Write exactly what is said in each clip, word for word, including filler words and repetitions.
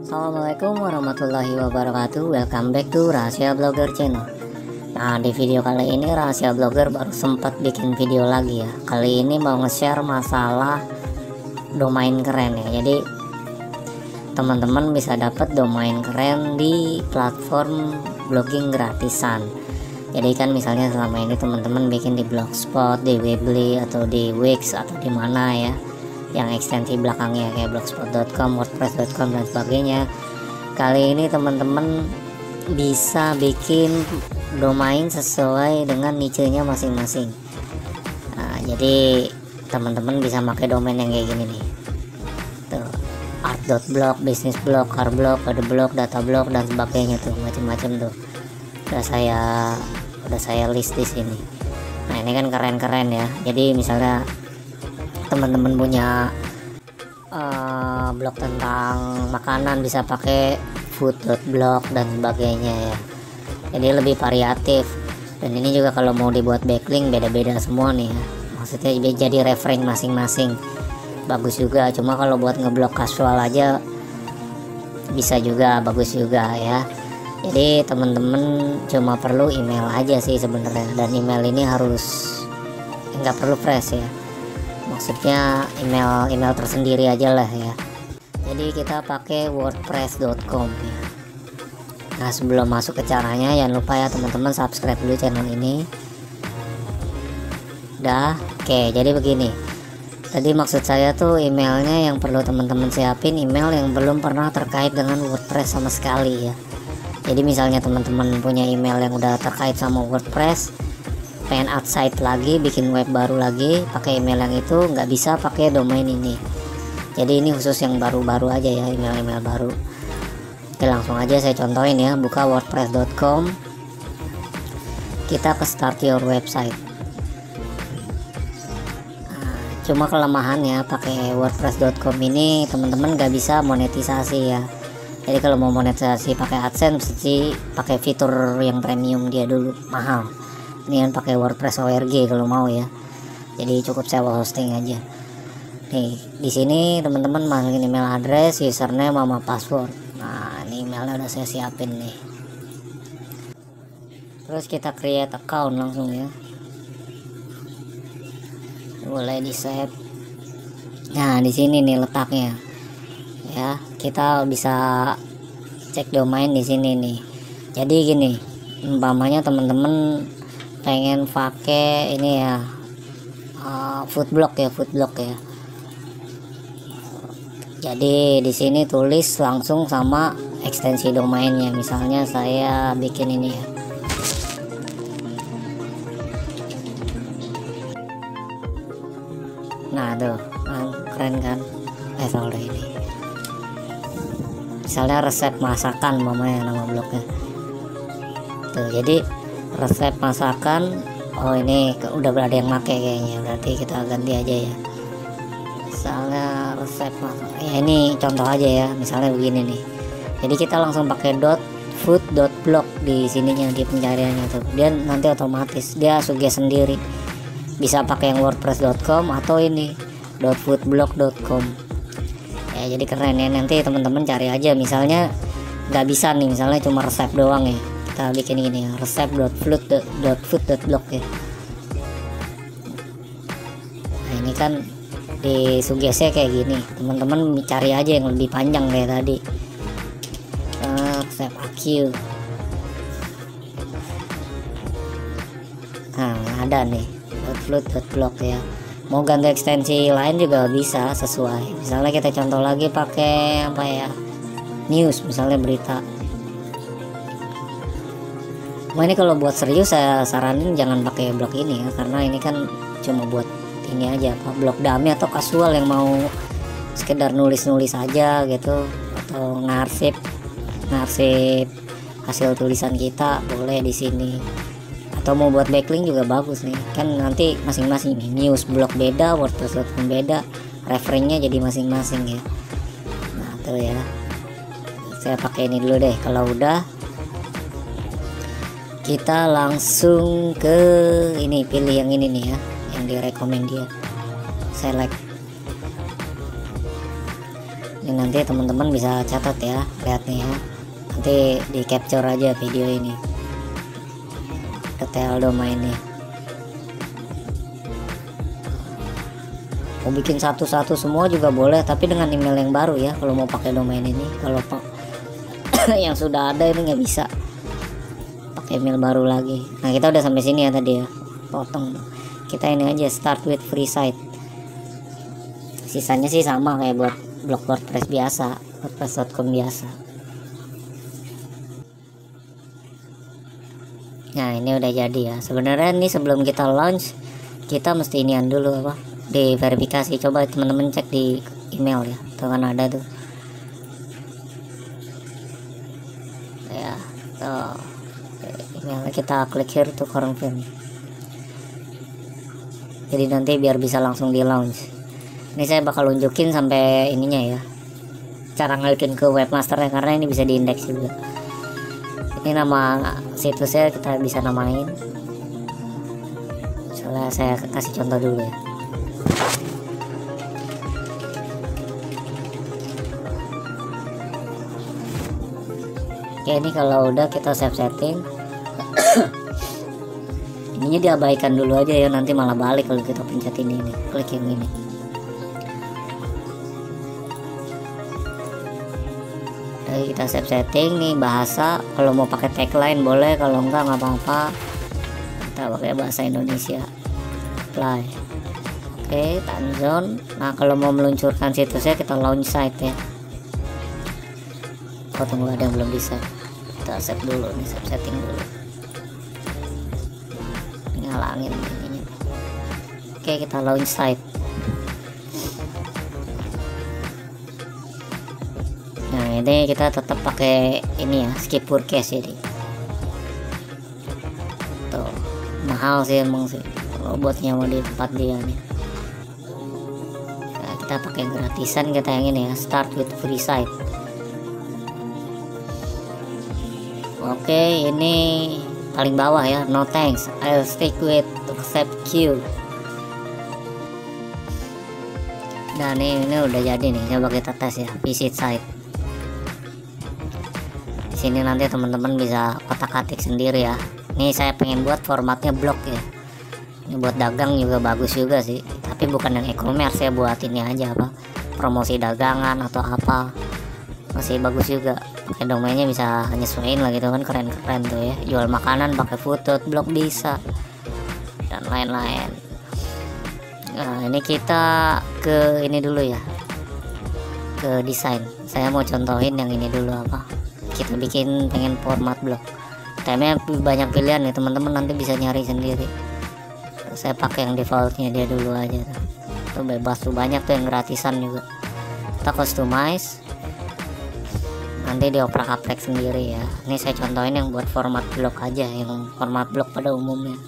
Assalamualaikum warahmatullahi wabarakatuh. Welcome back to Rahasia Blogger channel. Nah, di video kali ini Rahasia Blogger baru sempat bikin video lagi ya. Kali ini mau nge-share masalah domain keren ya. Jadi teman-teman bisa dapat domain keren di platform blogging gratisan. Jadi kan misalnya selama ini teman-teman bikin di Blogspot, di Weebly, atau di Wix, atau di mana ya, yang ekstensi belakangnya kayak blogspot dot com, wordpress dot com, dan sebagainya. Kali ini teman-teman bisa bikin domain sesuai dengan niche-nya masing-masing. Nah, jadi teman-teman bisa pakai domain yang kayak gini nih. Tuh, art dot blog, business blog, car blog, kode blog, data blog, dan sebagainya tuh, macam-macam tuh. Udah saya udah saya list di sini. Nah, ini kan keren-keren ya. Jadi misalnya teman-teman punya uh, blog tentang makanan, bisa pakai food dot blog dan sebagainya ya. Jadi lebih variatif, dan ini juga kalau mau dibuat backlink beda-beda semua nih ya. Maksudnya jadi referensi masing-masing, bagus juga. Cuma kalau buat ngeblog casual aja bisa juga, bagus juga ya. Jadi teman-teman cuma perlu email aja sih sebenarnya, dan email ini harus nggak perlu fresh ya. Maksudnya email email tersendiri aja lah ya. Jadi kita pakai wordpress dot com ya. Nah, sebelum masuk ke caranya, jangan lupa ya teman-teman subscribe dulu channel ini. Dah, oke. Jadi begini. Tadi maksud saya tuh emailnya yang perlu teman-teman siapin, email yang belum pernah terkait dengan WordPress sama sekali ya. Jadi misalnya teman-teman punya email yang udah terkait sama WordPress, pengen outside lagi, bikin web baru lagi, pakai email yang itu nggak bisa pakai domain ini. Jadi ini khusus yang baru-baru aja ya, email-email baru. Oke, langsung aja saya contohin ya. Buka wordpress dot com, kita ke start your website. Nah, cuma kelemahannya pakai wordpress dot com ini teman-teman nggak bisa monetisasi ya. Jadi kalau mau monetisasi pakai AdSense mesti pakai fitur yang premium dia dulu, mahal. Ini kan pakai WordPress dot org kalau mau ya. Jadi cukup sewa hosting aja. Nih, di sini teman-teman masukin email address, username sama password. Nah, ini emailnya udah saya siapin nih. Terus kita create account langsung ya. Boleh di save. Nah, di sini nih letaknya. Ya, kita bisa cek domain di sini nih. Jadi gini, umpamanya teman-teman pengen pakai ini ya, uh, food blog ya, food blog ya. Jadi di sini tulis langsung sama ekstensi domainnya. Misalnya saya bikin ini ya, nah tuh keren kan, eh sorry ini misalnya resep masakan mamanya nama blognya tuh. Jadi resep masakan, oh ini udah berada yang make kayaknya, berarti kita ganti aja ya. Misalnya resep masakan ya, ini contoh aja ya, misalnya begini nih. Jadi kita langsung pakai .food.blog di sininya, di pencariannya tuh, dia nanti otomatis dia suggest sendiri. Bisa pakai yang wordpress dot com atau ini .foodblog dot com ya. Jadi keren ya, nanti teman-teman cari aja. Misalnya nggak bisa nih, misalnya cuma resep doang ya, kita bikin gini ya, resep dot food dot blog ya. Nah, ini kan di suggesnya kayak gini, teman-teman cari aja yang lebih panjang kayak tadi, uh, resep A Q. Nah, ada nih .food.blog ya. Mau ganti ekstensi lain juga bisa sesuai. Misalnya kita contoh lagi pakai apa ya, news misalnya, berita. Nah, ini kalau buat serius saya saranin jangan pakai blog ini ya, karena ini kan cuma buat ini aja, apa, blog dummy atau casual yang mau sekedar nulis-nulis aja gitu, atau ngarsip ngarsip hasil tulisan kita boleh di sini. Atau mau buat backlink juga bagus nih, kan nanti masing-masing news blog beda, WordPress dot com beda, referensinya jadi masing-masing ya. Nah tuh ya, saya pakai ini dulu deh. Kalau udah, kita langsung ke ini, pilih yang ini nih ya, yang direkomend dia, select. Ini nanti teman-teman bisa catat ya, lihat nih ya, nanti di capture aja video ini, detail domainnya. Mau bikin satu-satu semua juga boleh, tapi dengan email yang baru ya kalau mau pakai domain ini. Kalau yang sudah ada ini nggak bisa, pakai email baru lagi. Nah, kita udah sampai sini ya tadi ya, potong. Kita ini aja, start with free site. Sisanya sih sama kayak buat blog WordPress biasa, WordPress dot com biasa. Nah, ini udah jadi ya. Sebenarnya ini sebelum kita launch, kita mesti inian dulu apa? Diverifikasi. Coba teman-teman cek di email ya, tuh kan ada tuh. Ya, tuh. Email kita klik here to confirm. Jadi nanti biar bisa langsung di launch. Ini saya bakal unjukin sampai ininya ya, cara ngelikin ke webmasternya, karena ini bisa diindeks juga. Ini nama situsnya kita bisa namain. Soalnya saya kasih contoh dulu ya. Oke, ini kalau udah kita save setting. Ininya diabaikan dulu aja ya, nanti malah balik kalau kita pencet ini, ini. Klik yang ini. Kita save setting nih, bahasa kalau mau pakai tagline boleh, kalau enggak nggak apa-apa, kita pakai bahasa Indonesia. Apply. Oke, time zone. Nah, kalau mau meluncurkan situsnya kita launch site ya. Oh, tunggu, ada yang belum bisa, kita save dulu nih, save setting dulu, ngalangin ini. Oke, kita launch site. Ini kita tetap pakai ini ya, skip forecast. Jadi tuh mahal sih emang sih kalau buat nyawa di tempat dia nih. Nah, kita pakai gratisan, kita yang ini ya, start with free site. Oke, ini paling bawah ya, no thanks, I'll stick with accept queue. Nah, nih ini udah jadi nih, coba kita tes ya, visit site. Sini nanti teman-teman bisa kotak-katik sendiri ya. Ini saya pengen buat formatnya blog ya. Ini buat dagang juga bagus juga sih, tapi bukan yang e-commerce ya, buat ini aja apa, promosi dagangan atau apa, masih bagus juga. Pakai domainnya bisa nyesuaiin lah gitu kan, keren-keren tuh ya. Jual makanan pakai foto blog bisa, dan lain-lain. Nah, ini kita ke ini dulu ya, ke desain. Saya mau contohin yang ini dulu apa. Kita bikin pengen format blog, temanya banyak pilihan nih teman-teman, nanti bisa nyari sendiri. Saya pakai yang defaultnya dia dulu aja tuh, tuh bebas tuh, banyak tuh yang gratisan juga. Kita customize, nanti dioprak-aprak sendiri ya. Ini saya contohin yang buat format blog aja, yang format blog pada umumnya.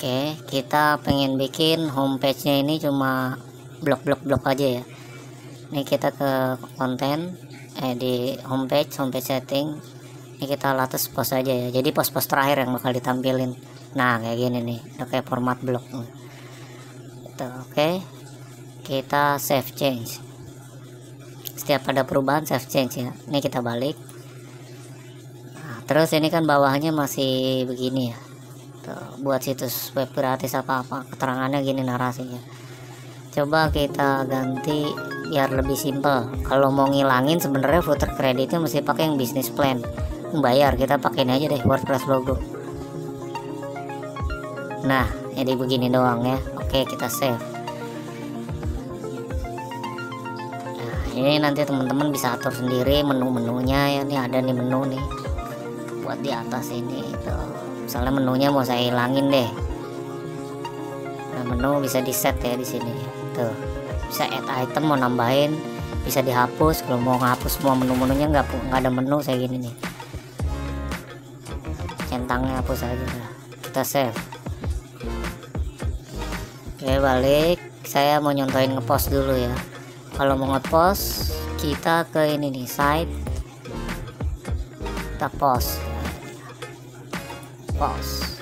Oke, kita pengen bikin homepage-nya ini cuma blok-blok-blok aja ya. Ini kita ke konten, eh di homepage, homepage setting. Ini kita latest post aja ya. Jadi post-post terakhir yang bakal ditampilin. Nah, kayak gini nih, udah kayak format blok. Gitu, oke. Kita save change. Setiap ada perubahan save change ya. Ini kita balik. Nah, terus ini kan bawahnya masih begini ya. Tuh, buat situs web gratis apa-apa, keterangannya gini narasinya. Coba kita ganti biar lebih simpel. Kalau mau ngilangin sebenarnya footer kreditnya mesti pakai yang business plan, membayar. Kita pakai ini aja deh, WordPress logo. Nah, jadi begini doang ya. Oke, kita save. Nah, ini nanti teman-teman bisa atur sendiri menu-menunya ya. Ini ada nih menu nih, buat di atas ini itu. Misalnya menunya mau saya hilangin deh. Nah, menu bisa di set ya di sini. Tuh, bisa add item, mau nambahin, bisa dihapus. Kalau mau ngapus semua menu-menunya, nggak nggak ada menu saya gini nih, centangnya hapus aja. Kita save. Oke, balik. Saya mau nyontoin ngepost dulu ya. Kalau mau ngepost kita ke ini nih, site, kita post post.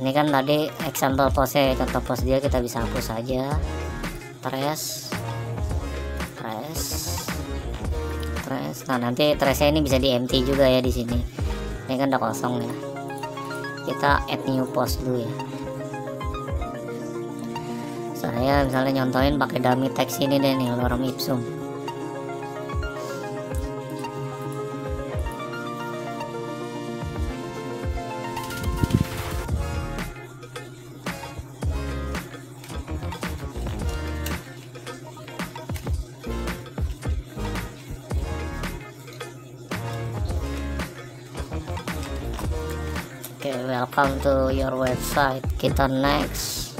ini kan tadi example pose, contoh pose dia kita bisa hapus saja. Trace, trace, trace. Nah nanti trace nya ini bisa di empty juga ya di sini. Ini kan udah kosong ya. Kita add new post dulu ya. Saya misalnya nyontohin pakai dummy text ini deh nih, lorem ipsum. Oke, okay, welcome to your website. Kita next.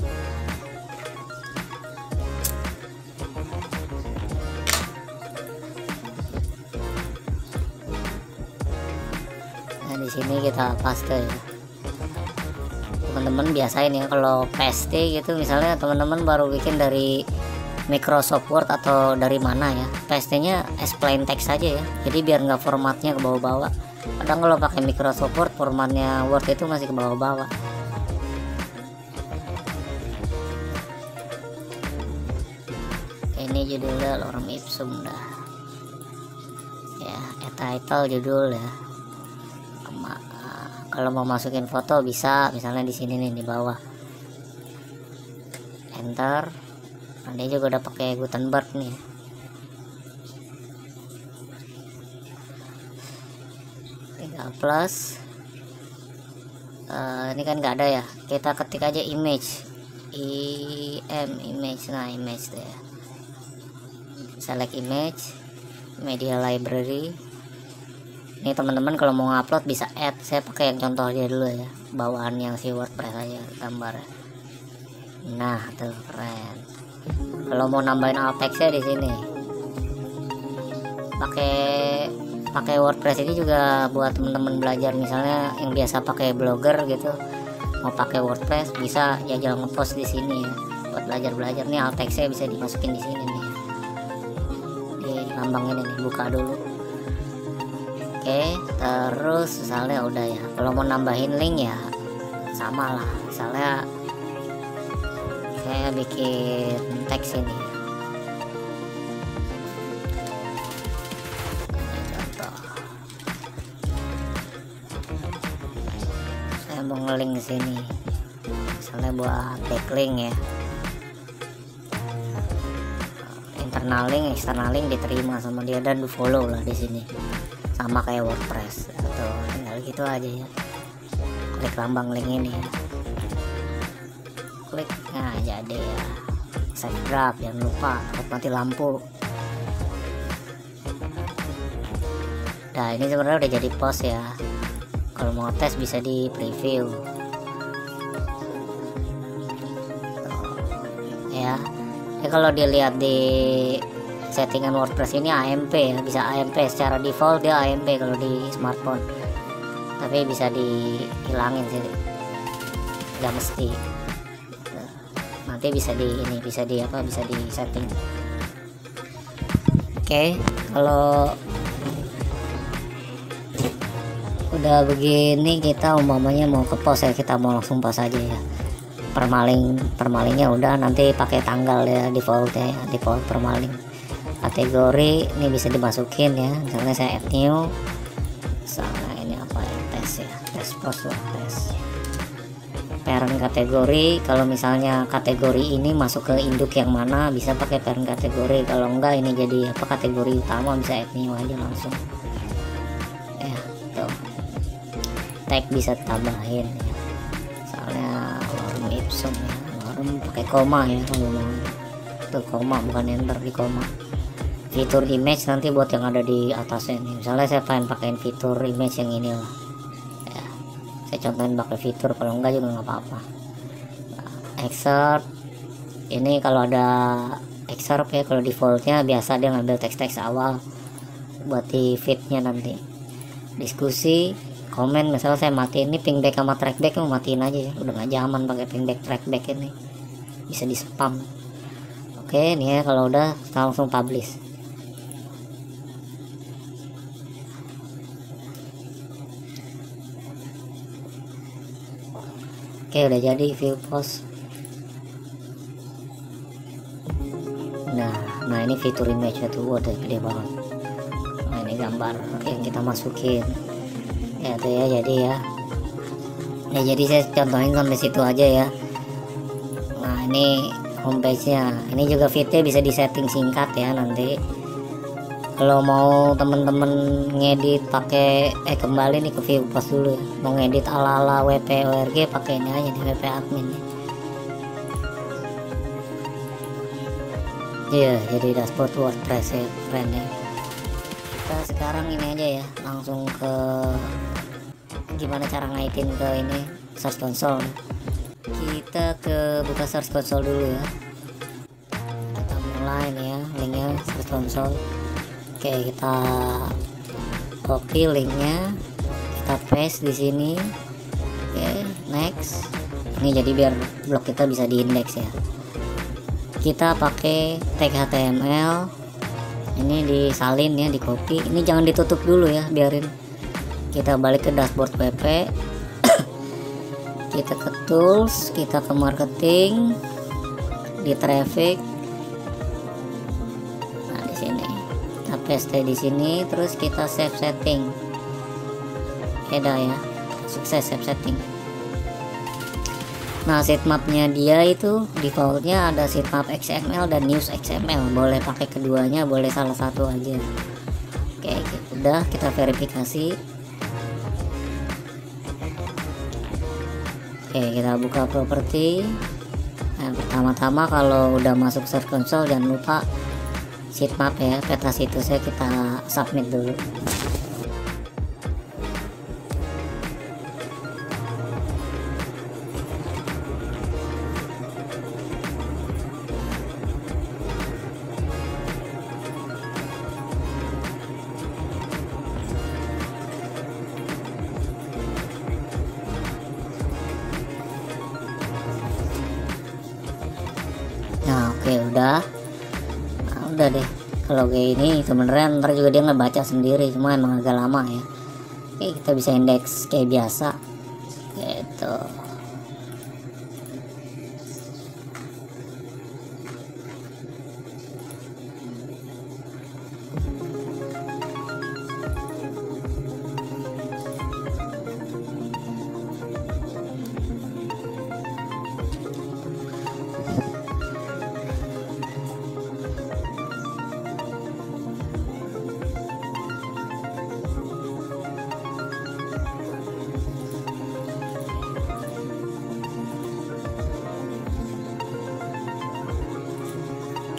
Nah di sini kita paste ya. Teman-teman biasain ya kalau paste gitu, misalnya teman-teman baru bikin dari Microsoft Word atau dari mana ya, paste-nya as plain text aja ya. Jadi biar nggak formatnya ke bawah-bawah. Kadang kalau pakai Microsoft Word, formatnya Word itu masih ke bawah-bawah. Ini judulnya lorem ipsum dah. Ya, title judul ya. Kalau mau masukin foto bisa, misalnya di sini nih di bawah. Enter. Nah, dia juga udah pakai Gutenberg nih. Plus uh, ini kan nggak ada ya, kita ketik aja image, im image, nah image deh ya. Select image, media library. Ini teman-teman kalau mau ngupload bisa add, saya pakai yang contoh aja dulu ya, bawaan yang si WordPress aja gambar. Nah tuh keren. Kalau mau nambahin alt text-nya di sini pakai pakai WordPress ini juga buat temen-temen belajar, misalnya yang biasa pakai blogger gitu mau pakai WordPress bisa jajal ngepost di sini ya, buat belajar-belajar nih. Alt text-nya bisa dimasukin di sini nih, di lambang ini nih, buka dulu. Oke, terus misalnya udah ya, kalau mau nambahin link ya sama lah, misalnya saya bikin teks ini. Mau ngelink ke sini, misalnya buat backlink ya, internal link, external link diterima sama dia dan di follow lah di sini, sama kayak WordPress. Atau tinggal gitu aja ya, klik lambang link ini ya, klik, nah jadi ya, save draft, jangan lupa takut mati lampu. Nah ini sebenarnya udah jadi post ya. Kalau mau tes bisa di preview ya. Ya kalau dilihat di settingan WordPress ini A M P ya, bisa A M P secara default dia A M P kalau di smartphone, tapi bisa dihilangin sih, nggak mesti. Nanti bisa di ini, bisa di apa, bisa di setting. Oke, okay, kalau udah begini kita umpamanya mau ke post ya, kita mau langsung post aja ya. Permaling, permalingnya udah, nanti pakai tanggal ya defaultnya ya, default permaling. Kategori ini bisa dimasukin ya, misalnya saya add new, misalnya ini apa ya, tes ya, tes post lah, tes. Parent kategori, kalau misalnya kategori ini masuk ke induk yang mana bisa pakai parent kategori, kalau enggak ini jadi apa, kategori utama bisa add new aja langsung. Ya, tuh. Tag bisa tambahin ya. Soalnya lorem ipsum ya, lorem pakai koma ya, itu koma bukan enter, di koma. Fitur image nanti buat yang ada di atasnya nih. Misalnya saya pengen pakai fitur image yang ini lah ya, saya contohin pakai fitur, kalau enggak juga nggak apa-apa. Nah, excerpt ini kalau ada excerpt ya, kalau defaultnya biasa dia ngambil teks-teks awal buat di feednya nanti. Diskusi, komen, misalnya saya matiin ini pingback sama trackback, mau matiin aja ya, udah nggak zaman pakai pingback trackback ini, bisa di spam. Oke nih ya, kalau udah kita langsung publish. Oke, udah jadi view post. Nah, nah ini fitur image-nya tuh udah gede banget. Nah, ini gambar yang kita masukin. Ya tuh ya, jadi ya. Ya jadi saya contohin sampai situ aja ya. Nah, ini homepage-nya. Ini juga fitnya bisa disetting singkat ya nanti. Kalau mau temen-temen ngedit pakai eh kembali nih ke view post dulu ya. Mau ngedit ala-ala W P O R G pakai ini aja di W P admin ya. Iya, jadi dashboard WordPress ya, keren ya. Kita sekarang ini aja ya, langsung ke gimana cara ngaitin ke ini Search Console. Kita ke buka Search Console dulu ya. Kita mulai nih ya, linknya Search Console. Oke, kita copy linknya, kita paste di sini. Oke, next. Ini jadi biar blog kita bisa diindeks ya. Kita pakai tag H T M L. Ini disalin ya, di copy. Ini jangan ditutup dulu ya, biarin. Kita balik ke dashboard W P. Kita ke tools, kita ke marketing, di traffic. Nah, di sini. Paste di sini, terus kita save setting. Beda ya, sukses save setting. Nah, sitemapnya dia itu defaultnya ada sitemap X M L dan news X M L. Boleh pakai keduanya, boleh salah satu aja. Oke, udah kita verifikasi. Oke, kita buka properti. Nah, pertama-tama kalau udah masuk Search Console jangan lupa sitemap ya, peta situsnya kita submit dulu. Nah, oke udah. Udah deh, kalau kayak ini sebenarnya ntar juga dia ngebaca sendiri, cuma emang agak lama ya. Oke, kita bisa indeks kayak biasa gitu.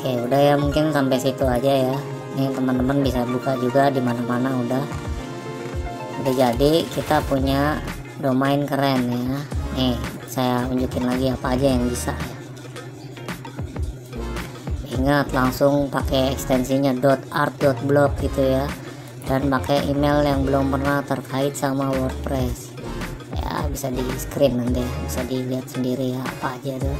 Oke, udah ya, mungkin sampai situ aja ya. Ini teman-teman bisa buka juga di mana-mana udah. Udah jadi, kita punya domain keren ya. Nih, saya tunjukin lagi apa aja yang bisa ya. Ingat langsung pakai ekstensinya .art.blog gitu ya. Dan pakai email yang belum pernah terkait sama WordPress. Ya, bisa di screen nanti ya. Bisa dilihat sendiri ya apa aja tuh.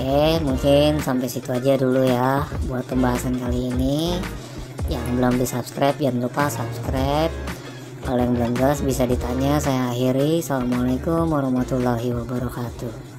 Oke, mungkin sampai situ aja dulu ya buat pembahasan kali ini. Yang belum di subscribe jangan lupa subscribe. Kalau yang belum jelas bisa ditanya. Saya akhiri. Assalamualaikum warahmatullahi wabarakatuh.